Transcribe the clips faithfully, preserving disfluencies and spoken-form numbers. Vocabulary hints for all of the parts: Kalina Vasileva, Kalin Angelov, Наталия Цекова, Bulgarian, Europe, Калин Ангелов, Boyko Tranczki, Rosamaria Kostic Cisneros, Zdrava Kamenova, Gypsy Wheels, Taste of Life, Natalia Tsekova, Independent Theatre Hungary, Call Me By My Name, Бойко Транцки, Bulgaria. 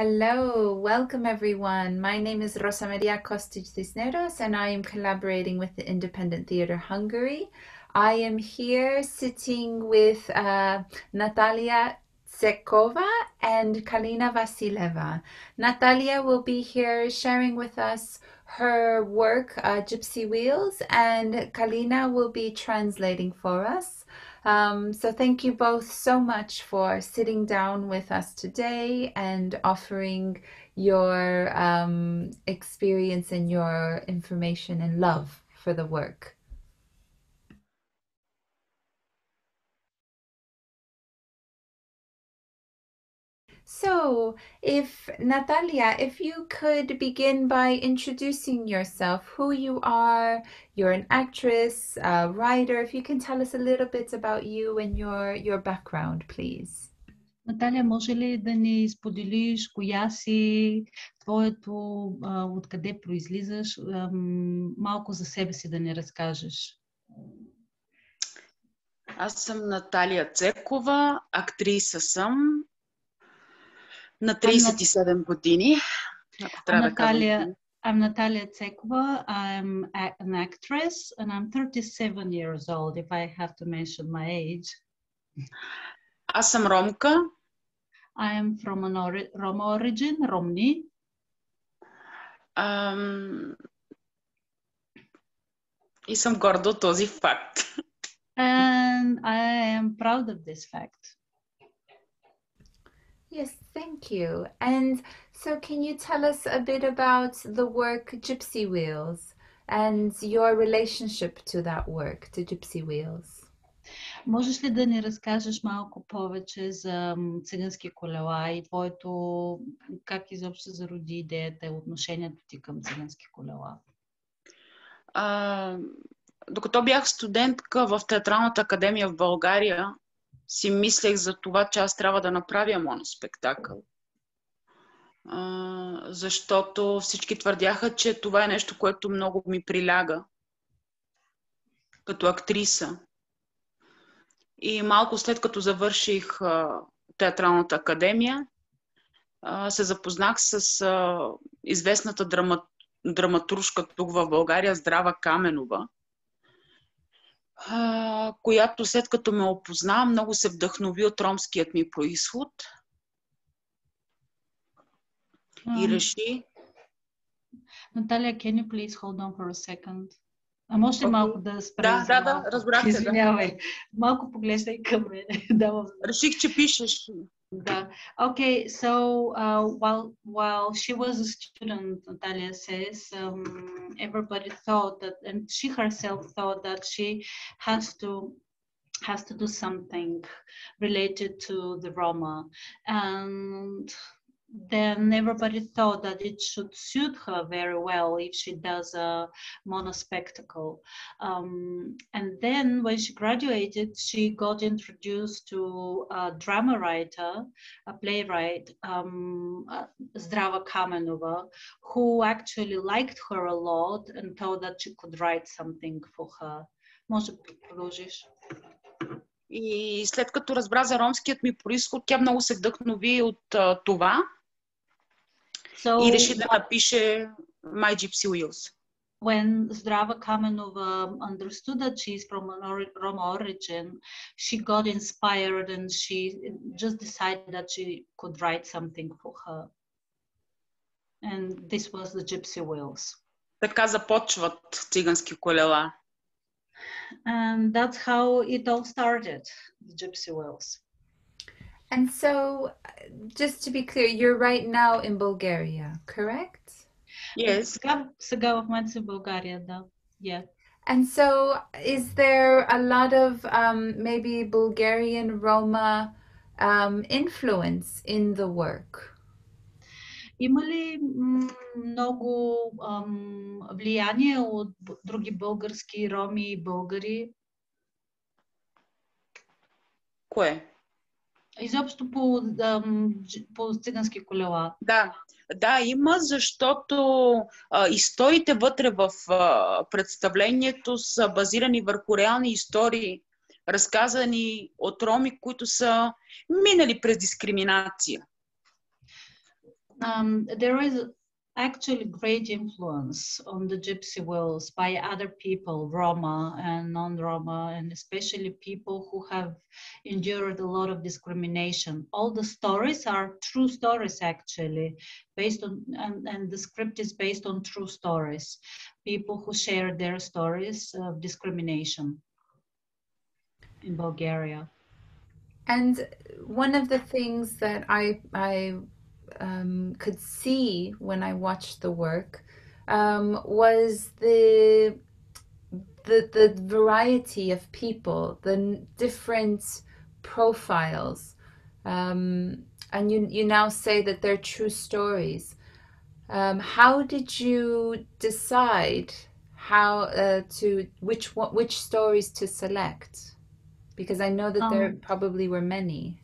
Hello, welcome everyone. My name is Rosamaria Kostic Cisneros and I am collaborating with the Independent Theatre Hungary. I am here sitting with uh, Natalia Tsekova and Kalina Vasileva. Natalia will be here sharing with us her work, uh, Gypsy Wheels, and Kalina will be translating for us. Um, so thank you both so much for sitting down with us today and offering your um, experience and your information and love for the work. So if Natalia, if you could begin by introducing yourself, who you are, you're an actress, a writer, if you can tell us a little bit about you and your, your background, please. Наталия, може ли да ни споделиш коя си, твоето, откъде произлизаш, малко за себе си да ни разкажеш? Аз съм Наталия Цекова, актриса съм. На thirty-seven години. Natalia, I'm Natalia Tsekova. I'm an actress and I'm thirty-seven years old, if I have to mention my age. Аз съм ромка. I am from an ori Rom origin, Romni. Um, и съм горда от този факт. And I am proud of this fact. Yes, thank you. And so can you tell us a bit about the work Gypsy Wheels and your relationship to that work, to Gypsy Wheels? Можеш ли да ни разкажеш малко повече за цигански колела и твоето, как изобщо зароди идеята и отношението ти към цигански колела? А, докато бях студентка в Театралната академия в България, си мислех за това, че аз трябва да направя моноспектакъл. А, защото всички твърдяха, че това е нещо, което много ми приляга като актриса. И малко след като завърших а, Театралната академия, а, се запознах с а, известната драма, драматуржка тук в България, Здрава Каменова, която след като ме опозна, много се вдъхнови от ромският ми произход и реши... Наталия, can you please hold on for a second? А може ли малко да спрем? Да, да, да, разбрах се. Извинявай. Малко поглеждай към мен. Реших, че пишеш. Да. Okay, so uh, while, while she was a student, Natalia says, um, everybody thought that, and she herself thought that she has to has to do something related to the Roma, and then everybody thought that it should suit her very well if she does a monospectacle. Um, and then when she graduated, she got introduced to a drama writer, a playwright, um, Zdrava Kamenova, who actually liked her a lot and thought that she could write something for her. Може да продължиш? И след като разбра за ромският ми происход, тя много се вдъхнови от uh, това. So, и реши да напише My Gypsy Wheels. When Zdrava Kamenova understood that she's from a Roma origin, she got inspired and she just decided that she could write something for her. And this was the Gypsy Wheels. Така започват цигански колела. And that's how it all started, the Gypsy Wheels. And so, just to be clear, you're right now in Bulgaria, correct? Yes. Yeah. And so, is there a lot of um, maybe Bulgarian Roma um, influence in the work? Има ли много ам, влияние от други български роми и българи? Кое? Изобщо по, ам, по цигански колела. Да, да, има, защото а, историите вътре в а, представлението са базирани върху реални истории, разказани от роми, които са минали през дискриминация. um, there is actually great influence on the Gypsy Wheels by other people, Roma and non-Roma, and especially people who have endured a lot of discrimination. All the stories are true stories, actually, based on, and, and the script is based on true stories, people who share their stories of discrimination in Bulgaria. And one of the things that I, I um, could see when I watched the work um, was the, the, the variety of people, the different profiles. Um, and you, you now say that they're true stories. Um, how did you decide how uh, to, which, which stories to select? Because I know that there um, probably were many.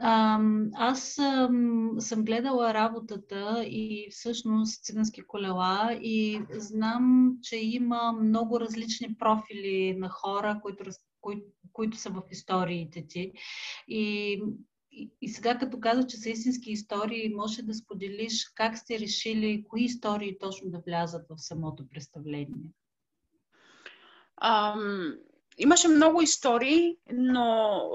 Um, аз съм, съм гледала работата и всъщност цигански колела и знам, че има много различни профили на хора, които, кои, които са в историите ти. И, и, и сега като казах, че са истински истории, може да споделиш как сте решили, кои истории точно да влязат в самото представление? Ам... Имаше много истории, но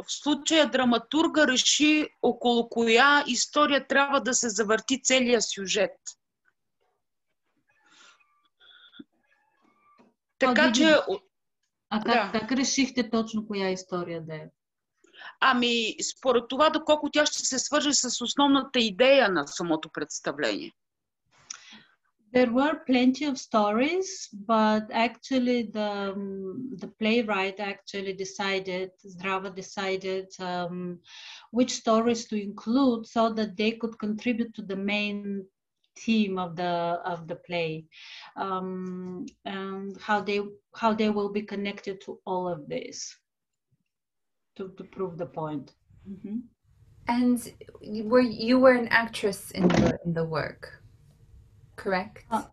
в случая драматурга реши около коя история трябва да се завърти целия сюжет. Така а, че... А как, да. Как решихте точно коя история да е? Ами, според това, доколко тя ще се свърже с основната идея на самото представление. There were plenty of stories, but actually the, um, the playwright actually decided, Zdrava decided um, which stories to include so that they could contribute to the main theme of the of the play, um, and how they how they will be connected to all of this to, to prove the point. Mm-hmm. And you were you were an actress in the in the work. Correct. Uh,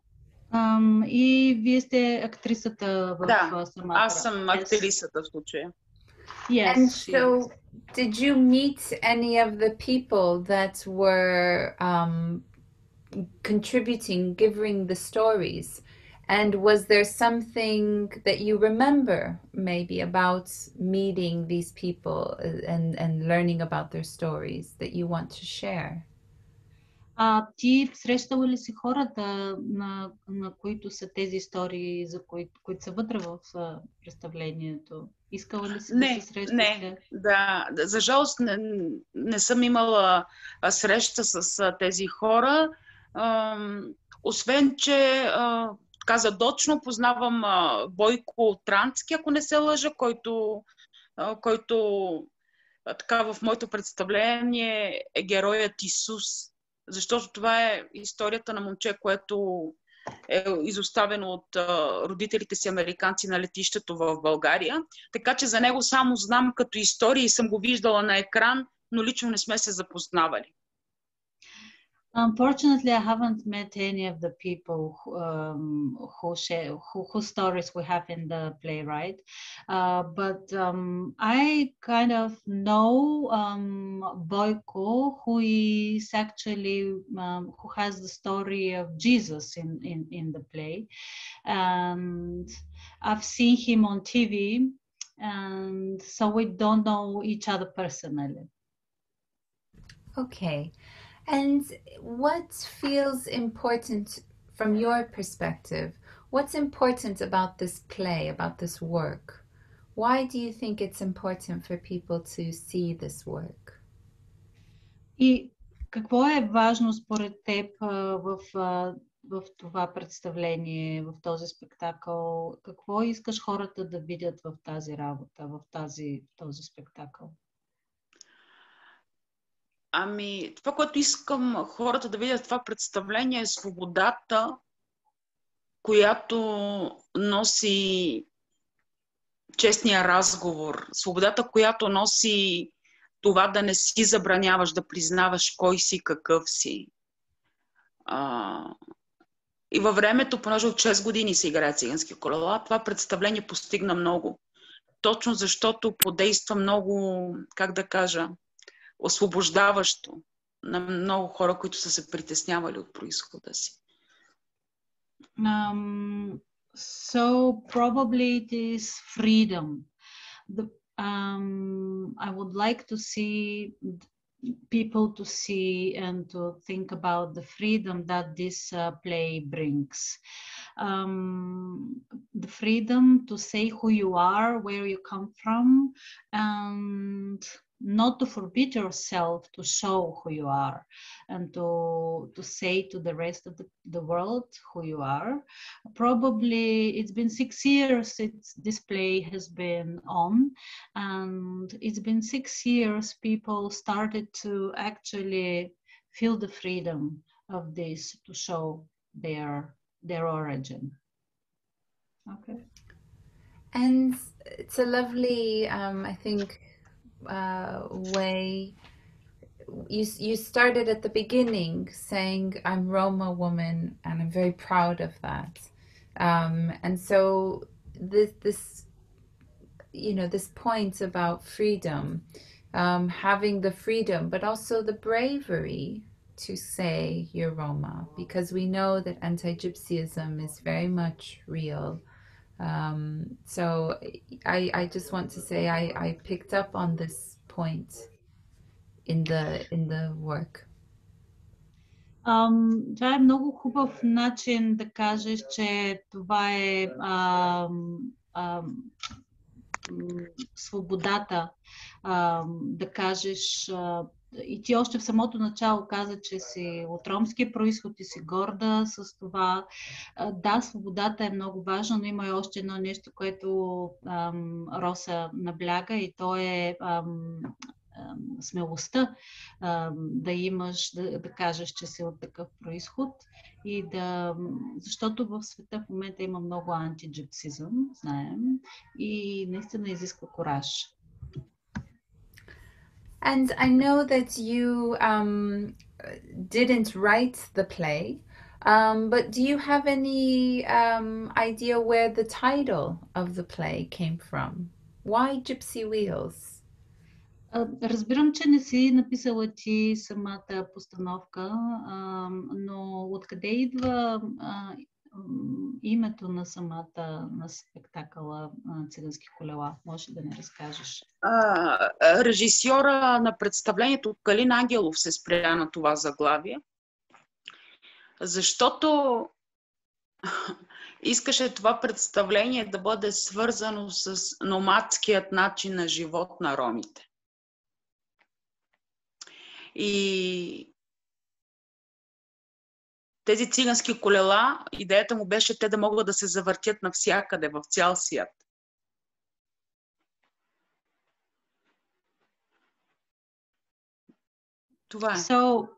um, и вие сте актрисата в да, самата. Аз съм актрисата в случая. Yes. And so, did you meet any of the people that were um, contributing, giving the stories? And was there something that you remember maybe about meeting these people and, and learning about their stories that you want to share? А ти срещала ли си хората, на, на които са тези истории, за кои, които са вътре в представлението? Искала ли си не, да се срещате? Не, да. За жалост не, не съм имала среща с тези хора. Освен, че каза точно, познавам Бойко Транцки, ако не се лъжа, който... който така в моето представление е героят Исус. Защото това е историята на момче, което е изоставено от родителите си американци на летището в България. Така че за него само знам като история и съм го виждала на екран, но лично не сме се запознавали. Unfortunately, I haven't met any of the people um, who share, who, whose stories we have in the playwright. Uh, but um, I kind of know um, Boyko, who is actually um, who has the story of Jesus in in, in the play, and I've seen him on T V, and so we don't know each other personally. Okay. And what feels important from your perspective? What's important about this play, about this work? Why do you think it's important for people to see this work? И какво е важно според теб в в това представление, в този спектакъл? Какво искаш хората да видят в тази работа, в тази този спектакъл? Ами, това, което искам хората да видят това представление е свободата, която носи честния разговор. Свободата, която носи това да не си забраняваш, да признаваш кой си, какъв си. А, и във времето, понеже от шест години се играе цигански колела, това представление постигна много. Точно защото подейства много, как да кажа, освобождаващо. на много хора, които са се притеснявали от произхода си. Um, so probably it is freedom. The, um, I would like to see people to see and to think about the freedom that this uh, play brings. Um, the freedom to say who you are, where you come from, and not to forbid yourself to show who you are and to to say to the rest of the, the world who you are. Probably it's been six years since this play has been on, and it's been six years people started to actually feel the freedom of this to show their their origin. Okay. And it's a lovely, um, I think, uh way you you started at the beginning saying I'm Roma woman and I'm very proud of that, um and so this this you know this point about freedom, um having the freedom but also the bravery to say you're Roma, because we know that anti-Gypsyism is very much real. Um, so I, I just want to say I, I picked up on this point in the in the work. Um, това е много хубав начин да кажеш, че това е um, um, свободата, um, да кажеш. Uh, И ти още в самото начало каза, че си от ромски произход и си горда с това. Да, свободата е много важна, но има и още едно нещо, което ам, Роса набляга, и то е ам, ам, смелостта, ам, да имаш, да, да кажеш, че си от такъв произход. И да, защото в света в момента има много антиджипсизъм, знаем, и наистина изисква кураж. And I know that you um, didn't write the play, um, but do you have any um, idea where the title of the play came from? Why Gypsy Wheels? Разбирам, че не си написала ти самата постановка, но откъде идва името на самата на спектакъла Цигански колела? Може да ни разкажеш? А, режисьора на представлението Калин Ангелов се спря на това заглавие, защото искаше това представление да бъде свързано с номадският начин на живот на ромите. И тези цигански колела, идеята му беше те да могат да се завъртят навсякъде, в цял свят. Това е. So,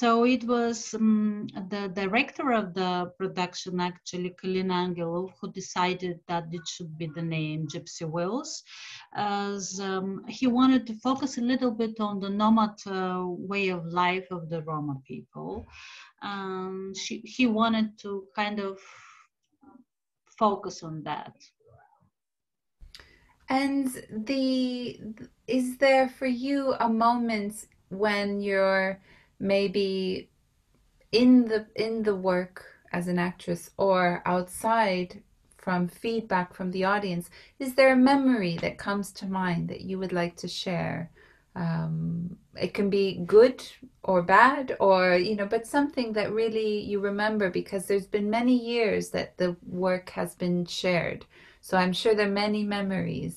so it was um, the director of the production, actually, Kalin Angelov, who decided that it should be the name Gypsy Wheels, as um, he wanted to focus a little bit on the nomad uh, way of life of the Roma people. Um, she, he wanted to kind of focus on that. And the is there for you a moment when you're maybe in the in the work as an actress or outside from feedback from the audience? Is there a memory that comes to mind that you would like to share? Um, it can be good or bad, or, you know, but something that really you remember, because there's been many years that the work has been shared. So I'm sure there are many memories.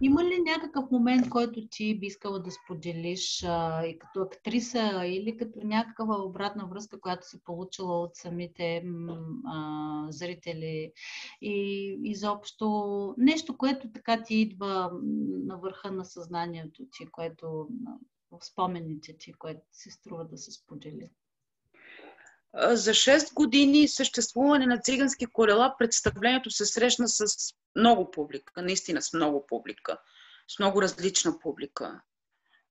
Има ли някакъв момент, който ти би искала да споделиш а, и като актриса, или като някаква обратна връзка, която си получила от самите а, зрители, и изобщо нещо, което така ти идва на върха на съзнанието ти, което в спомените ти, което си струва да се сподели? За шест години съществуване на цигански колела представлението се срещна с много публика, наистина с много публика, с много различна публика.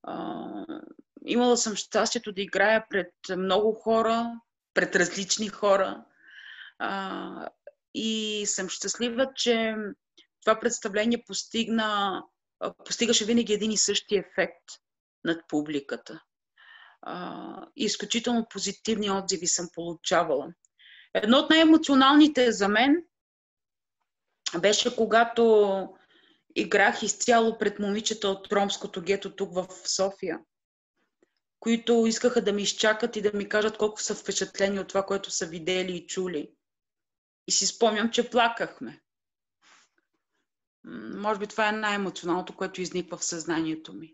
А, имала съм щастието да играя пред много хора, пред различни хора, а, и съм щастлива, че това представление постигна, постигаше винаги един и същи ефект. над публиката. Изключително позитивни отзиви съм получавала. Едно от най-емоционалните за мен беше, когато играх изцяло пред момичета от ромското гето тук в София, които искаха да ми изчакат и да ми кажат колко са впечатлени от това, което са видели и чули. И си спомням, че плакахме. Може би това е най-емоционалното, което изниква в съзнанието ми.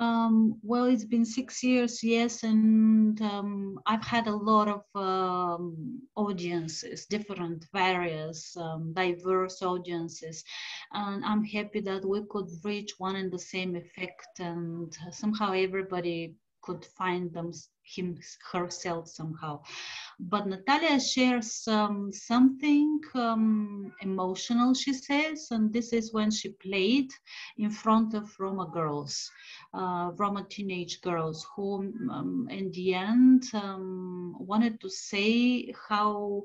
Um, well, it's been six years, yes, and um, I've had a lot of um, audiences, different, various, um, diverse audiences, and I'm happy that we could reach one and the same effect, and somehow everybody could find them, him, herself somehow. But Natalia shares um, something um, emotional, she says, and this is when she played in front of Roma girls, uh, Roma teenage girls, who um, in the end um, wanted to say how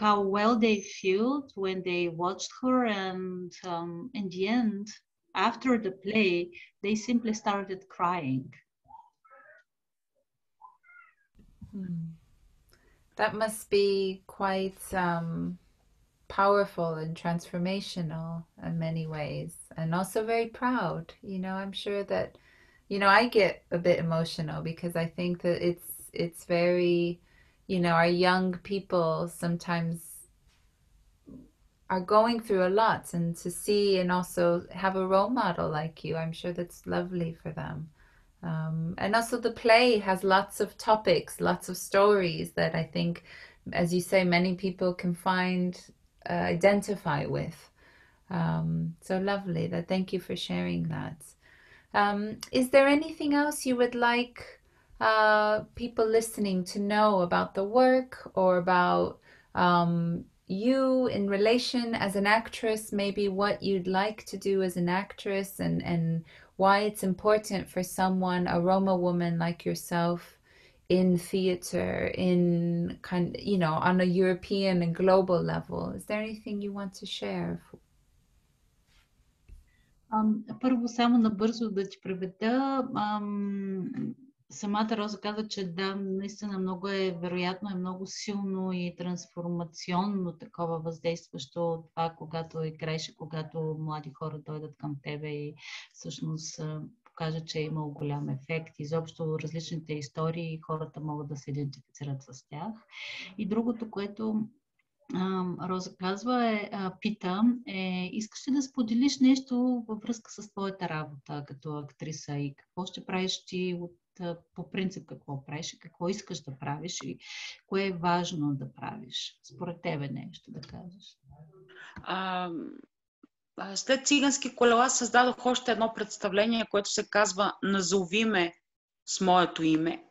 how well they felt when they watched her, and um, in the end, after the play, they simply started crying. Hmm. That must be quite um, powerful and transformational in many ways, and also very proud. You know, I'm sure that, you know, I get a bit emotional because I think that it's it's very, you know, our young people sometimes are going through a lot, and to see and also have a role model like you, I'm sure that's lovely for them. Um, and also the play has lots of topics, lots of stories that I think, as you say, many people can find, uh, identify with. Um, so lovely. That, thank you for sharing that. Um, is there anything else you would like uh, people listening to know about the work, or about um, you in relation as an actress, maybe what you'd like to do as an actress, and, and why it's important for someone, a Roma woman like yourself, in theater, in kind, you know, on a European and global level? Is there anything you want to share? Um, първо само набързо да ти преведа. Um... Самата Роза каза, че да, наистина много е, вероятно е много силно и трансформационно такова въздействащо това, когато играеш, когато млади хора дойдат към тебе и всъщност покажат, че е имал голям ефект. Изобщо различните истории, хората могат да се идентифицират с тях. И другото, което Роза казва, е, пита, е, искаш ли да споделиш нещо във връзка с твоята работа като актриса и какво ще правиш ти от, по принцип какво правиш и какво искаш да правиш и кое е важно да правиш? Според тебе нещо да кажеш. А, след Цигански колела създадох още едно представление, което се казва "Назови ме с моето име",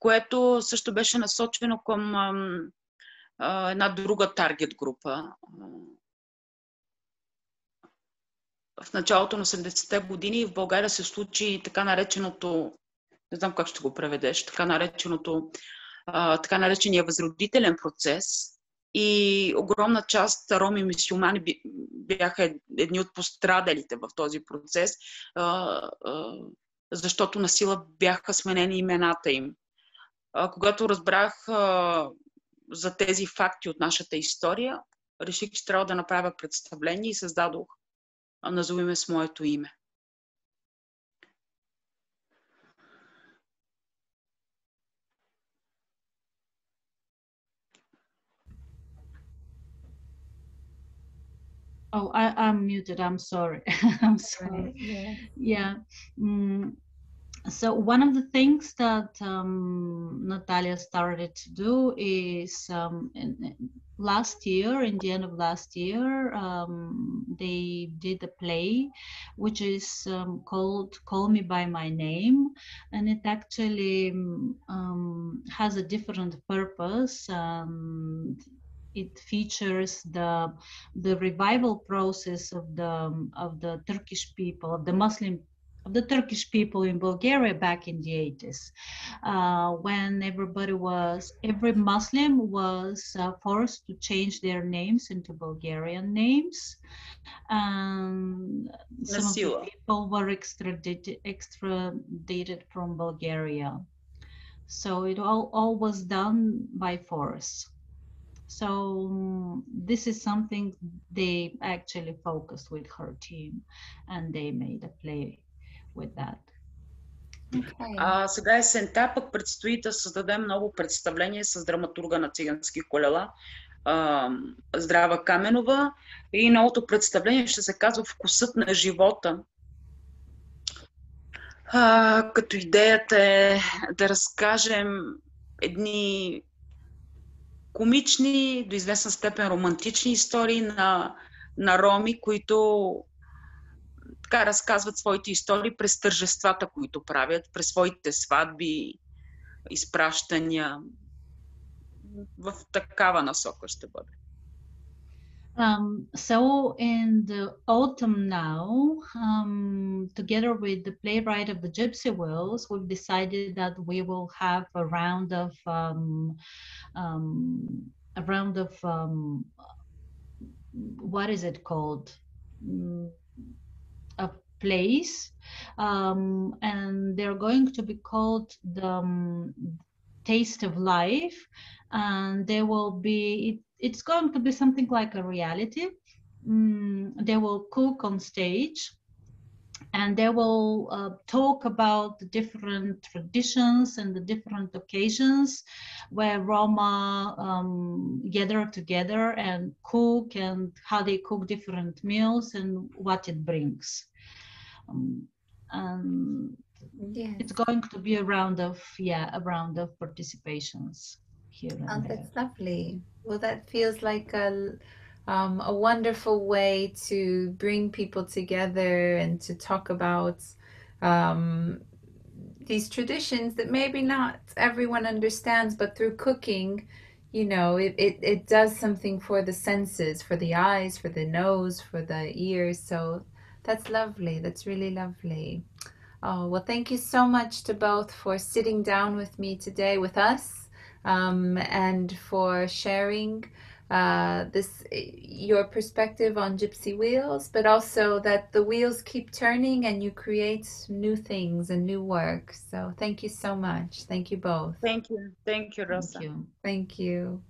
което също беше насочено към а, една друга таргет група. В началото на осемдесетте години в България се случи така нареченото, не знам как ще го преведеш, така нареченото, а, така наречения възродителен процес, и огромна част роми мюсюлмани бяха едни от пострадалите в този процес, а, а, защото насила бяха сменени имената им. А, когато разбрах а, за тези факти от нашата история, реших, че трябва да направя представление и създадох "Назови ме с моето име". Oh, I, I'm muted. I'm sorry. I'm sorry. Yeah. yeah. Mm. So one of the things that um, Natalia started to do is um, in, last year, in the end of last year, um, they did a play which is um, called "Call Me By My Name", and it actually um, has a different purpose. Um, It features the the revival process of the of the Turkish people, of the Muslim of the Turkish people in Bulgaria back in the eighties, uh, when everybody was, every Muslim was uh, forced to change their names into Bulgarian names. Um, some of the people were extradited, extradited from Bulgaria. So it all, all was done by force. So this is something they actually focused with her team, and they made a play with that. Okay. А сега есента пък предстои да създадем ново представление с драматурга на цигански колела Здрава Каменова, и новото представление ще се казва "Вкусът на живота", а, като идеята е да разкажем едни комични, до известна степен романтични истории на, на роми, които така разказват своите истории през тържествата, които правят, през своите сватби, изпращания. В такава насока ще бъде. Um, so in the autumn now, um, together with the playwright of the Gypsy Wheels, we've decided that we will have a round of um, um, a round of um, what is it called? Mm, a plays, um, and they're going to be called the um, Taste of Life, and they will be. It, It's going to be something like a reality. Mm, they will cook on stage, and they will uh, talk about the different traditions and the different occasions where Roma um, gather together and cook, and how they cook different meals and what it brings. Um, and yeah. It's going to be a round of yeah, a round of participations. And oh, that's there. Lovely. Well, that feels like a, um, a wonderful way to bring people together and to talk about um, these traditions that maybe not everyone understands, but through cooking, you know, it, it, it does something for the senses, for the eyes, for the nose, for the ears. So that's lovely. That's really lovely. Oh, well, thank you so much to both for sitting down with me today with us. Um, and for sharing uh, this, your perspective on Gypsy Wheels, but also that the wheels keep turning and you create new things and new work. So thank you so much. Thank you both. Thank you. Thank you, Rosa. Thank you. Thank you.